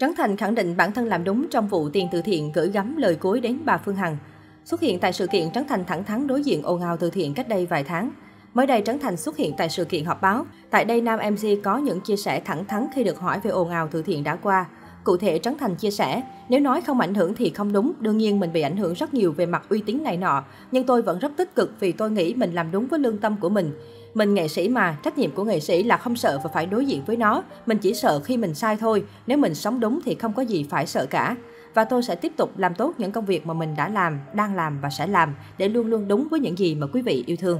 Trấn Thành khẳng định bản thân làm đúng trong vụ tiền từ thiện gửi gắm lời cối đến bà Phương Hằng. Xuất hiện tại sự kiện, Trấn Thành thẳng thắn đối diện ồn ào từ thiện cách đây vài tháng. Mới đây, Trấn Thành xuất hiện tại sự kiện họp báo. Tại đây, nam MC có những chia sẻ thẳng thắn khi được hỏi về ồn ào từ thiện đã qua. Cụ thể, Trấn Thành chia sẻ, nếu nói không ảnh hưởng thì không đúng, đương nhiên mình bị ảnh hưởng rất nhiều về mặt uy tín này nọ. Nhưng tôi vẫn rất tích cực vì tôi nghĩ mình làm đúng với lương tâm của mình. Mình nghệ sĩ mà, trách nhiệm của nghệ sĩ là không sợ và phải đối diện với nó. Mình chỉ sợ khi mình sai thôi, nếu mình sống đúng thì không có gì phải sợ cả. Và tôi sẽ tiếp tục làm tốt những công việc mà mình đã làm, đang làm và sẽ làm để luôn luôn đúng với những gì mà quý vị yêu thương.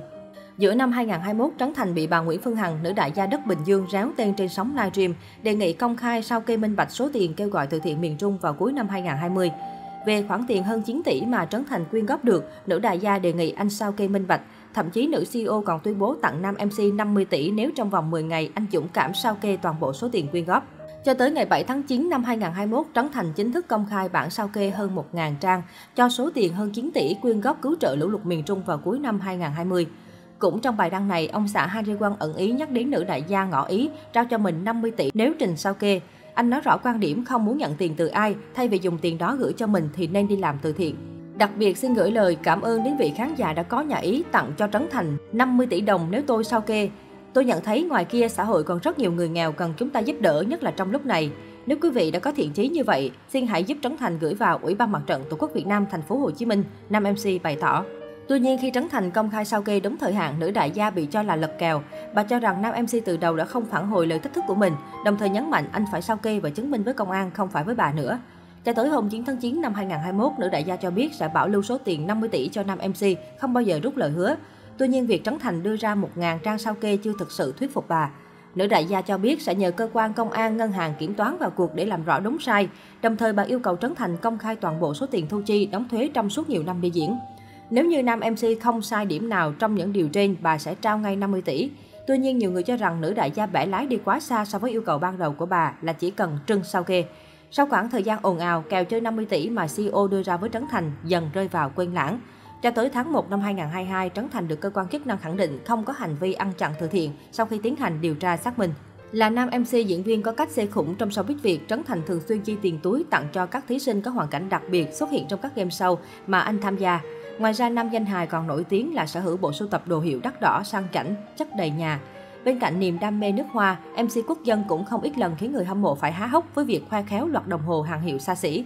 Giữa năm 2021, Trấn Thành bị bà Nguyễn Phương Hằng, nữ đại gia đất Bình Dương, réo tên trên sóng livestream, đề nghị công khai sao kê minh bạch số tiền kêu gọi từ thiện miền Trung vào cuối năm 2020. Về khoản tiền hơn 9 tỷ mà Trấn Thành quyên góp được, nữ đại gia đề nghị anh sao kê minh bạch. Thậm chí nữ CEO còn tuyên bố tặng nam MC 50 tỷ nếu trong vòng 10 ngày anh dũng cảm sao kê toàn bộ số tiền quyên góp. Cho tới ngày 7 tháng 9 năm 2021, Trấn Thành chính thức công khai bản sao kê hơn 1.000 trang cho số tiền hơn 9 tỷ quyên góp cứu trợ lũ lụt miền Trung vào cuối năm 2020. Cũng trong bài đăng này, ông xã Hari Won ẩn ý nhắc đến nữ đại gia ngỏ ý trao cho mình 50 tỷ nếu trình sao kê. Anh nói rõ quan điểm không muốn nhận tiền từ ai, thay vì dùng tiền đó gửi cho mình thì nên đi làm từ thiện. Đặc biệt xin gửi lời cảm ơn đến vị khán giả đã có nhà ý tặng cho Trấn Thành 50 tỷ đồng nếu tôi sao kê. Tôi nhận thấy ngoài kia xã hội còn rất nhiều người nghèo cần chúng ta giúp đỡ, nhất là trong lúc này. Nếu quý vị đã có thiện chí như vậy, xin hãy giúp Trấn Thành gửi vào Ủy ban Mặt trận Tổ quốc Việt Nam thành phố Hồ Chí Minh, nam MC bày tỏ. Tuy nhiên, khi Trấn Thành công khai sao kê đúng thời hạn, nữ đại gia bị cho là lật kèo. Bà cho rằng nam MC từ đầu đã không phản hồi lời thách thức của mình, đồng thời nhấn mạnh anh phải sao kê và chứng minh với công an, không phải với bà nữa. Cho tới hôm 9 tháng 9 năm 2021, nữ đại gia cho biết sẽ bảo lưu số tiền 50 tỷ cho nam MC, không bao giờ rút lời hứa. Tuy nhiên, việc Trấn Thành đưa ra 1.000 trang sao kê chưa thực sự thuyết phục bà. Nữ đại gia cho biết sẽ nhờ cơ quan công an, ngân hàng, kiểm toán vào cuộc để làm rõ đúng sai. Đồng thời, bà yêu cầu Trấn Thành công khai toàn bộ số tiền thu chi, đóng thuế trong suốt nhiều năm đi diễn. Nếu như nam MC không sai điểm nào trong những điều trên, bà sẽ trao ngay 50 tỷ. Tuy nhiên, nhiều người cho rằng nữ đại gia bẻ lái đi quá xa so với yêu cầu ban đầu của bà là chỉ cần trưng sao kê. Sau khoảng thời gian ồn ào, kèo chơi 50 tỷ mà CEO đưa ra với Trấn Thành dần rơi vào quên lãng. Cho tới tháng 1 năm 2022, Trấn Thành được cơ quan chức năng khẳng định không có hành vi ăn chặn từ thiện sau khi tiến hành điều tra xác minh. Là nam MC diễn viên có cách xê khủng trong showbiz Việt, Trấn Thành thường xuyên chi tiền túi tặng cho các thí sinh có hoàn cảnh đặc biệt xuất hiện trong các game show mà anh tham gia. Ngoài ra, nam danh hài còn nổi tiếng là sở hữu bộ sưu tập đồ hiệu đắt đỏ, sang chảnh, chất đầy nhà. Bên cạnh niềm đam mê nước hoa, MC quốc dân cũng không ít lần khiến người hâm mộ phải há hốc với việc khoe khéo loạt đồng hồ hàng hiệu xa xỉ.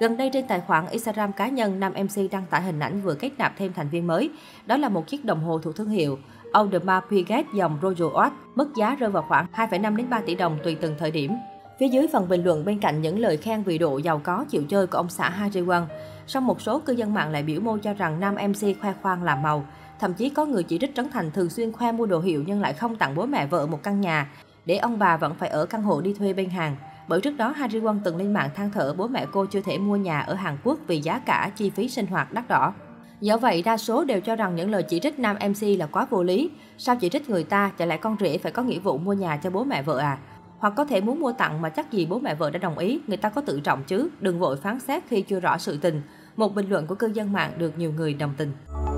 Gần đây, trên tài khoản Instagram cá nhân, nam MC đăng tải hình ảnh vừa kết nạp thêm thành viên mới. Đó là một chiếc đồng hồ thuộc thương hiệu Audemars Piguet dòng Royal Oak, mức giá rơi vào khoảng 2,5 đến 3 tỷ đồng tùy từng thời điểm. Phía dưới phần bình luận, bên cạnh những lời khen vì độ giàu có chịu chơi của ông xã Hari Won, song một số cư dân mạng lại biểu môi cho rằng nam MC khoe khoang làm màu. Thậm chí có người chỉ trích Trấn Thành thường xuyên khoe mua đồ hiệu nhưng lại không tặng bố mẹ vợ một căn nhà, để ông bà vẫn phải ở căn hộ đi thuê bên Hàn. Bởi trước đó, Hari Won từng lên mạng than thở bố mẹ cô chưa thể mua nhà ở Hàn Quốc vì giá cả, chi phí sinh hoạt đắt đỏ. Do vậy, đa số đều cho rằng những lời chỉ trích nam MC là quá vô lý. Sao chỉ trích người ta, chả lẽ con rể phải có nghĩa vụ mua nhà cho bố mẹ vợ à? Hoặc có thể muốn mua tặng mà chắc gì bố mẹ vợ đã đồng ý, người ta có tự trọng chứ, đừng vội phán xét khi chưa rõ sự tình. Một bình luận của cư dân mạng được nhiều người đồng tình.